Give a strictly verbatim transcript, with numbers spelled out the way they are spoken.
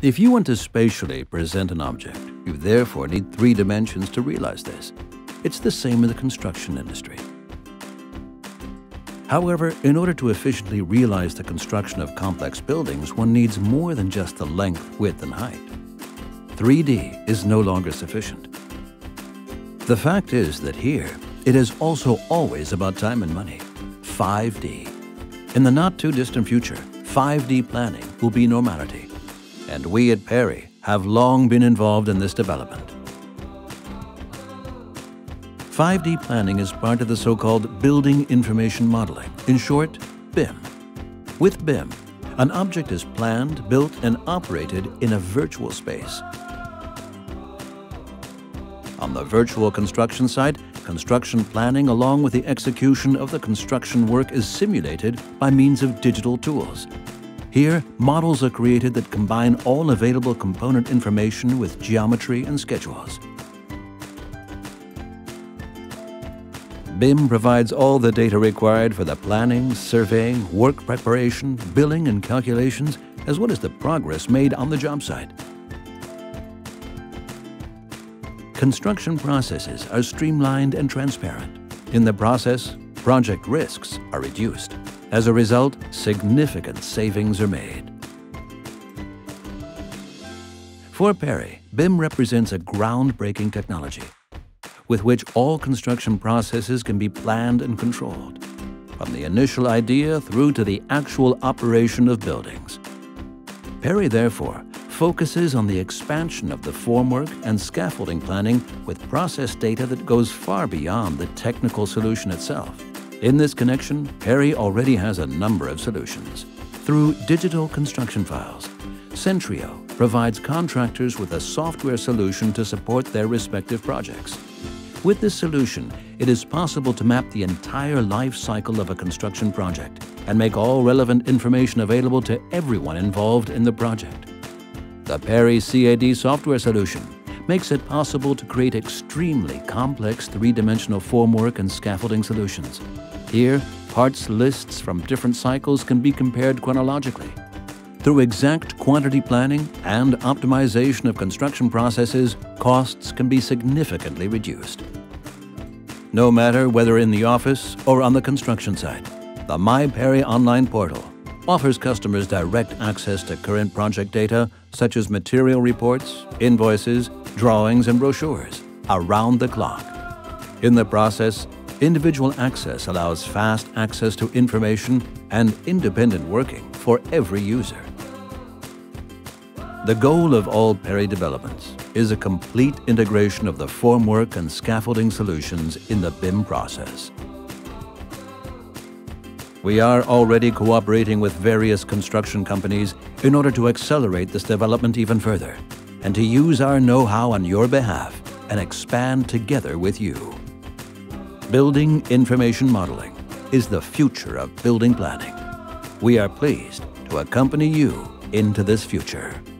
If you want to spatially present an object, you therefore need three dimensions to realize this. It's the same in the construction industry. However, in order to efficiently realize the construction of complex buildings, one needs more than just the length, width, and height. three D is no longer sufficient. The fact is that here, it is also always about time and money. five D. In the not-too-distant future, five D planning will be normality, and we at PERI have long been involved in this development. five D planning is part of the so-called building information modeling, in short, B I M. With B I M, an object is planned, built, and operated in a virtual space. On the virtual construction site, construction planning along with the execution of the construction work is simulated by means of digital tools. Here, models are created that combine all available component information with geometry and schedules. B I M provides all the data required for the planning, surveying, work preparation, billing and calculations, as well as the progress made on the job site. Construction processes are streamlined and transparent. In the process, project risks are reduced. As a result, significant savings are made. For PERI, B I M represents a groundbreaking technology with which all construction processes can be planned and controlled, from the initial idea through to the actual operation of buildings. PERI, therefore, focuses on the expansion of the formwork and scaffolding planning with process data that goes far beyond the technical solution itself. In this connection, PERI already has a number of solutions. Through digital construction files, Centrio provides contractors with a software solution to support their respective projects. With this solution, it is possible to map the entire life cycle of a construction project and make all relevant information available to everyone involved in the project. The PERI C A D software solution makes it possible to create extremely complex three-dimensional formwork and scaffolding solutions. Here, parts lists from different cycles can be compared chronologically. Through exact quantity planning and optimization of construction processes, costs can be significantly reduced. No matter whether in the office or on the construction site, the MyPERI online portal offers customers direct access to current project data such as material reports, invoices, drawings, and brochures around the clock. In the process, individual access allows fast access to information and independent working for every user. The goal of all PERI developments is a complete integration of the formwork and scaffolding solutions in the B I M process. We are already cooperating with various construction companies in order to accelerate this development even further and to use our know-how on your behalf and expand together with you. Building information modeling is the future of building planning. We are pleased to accompany you into this future.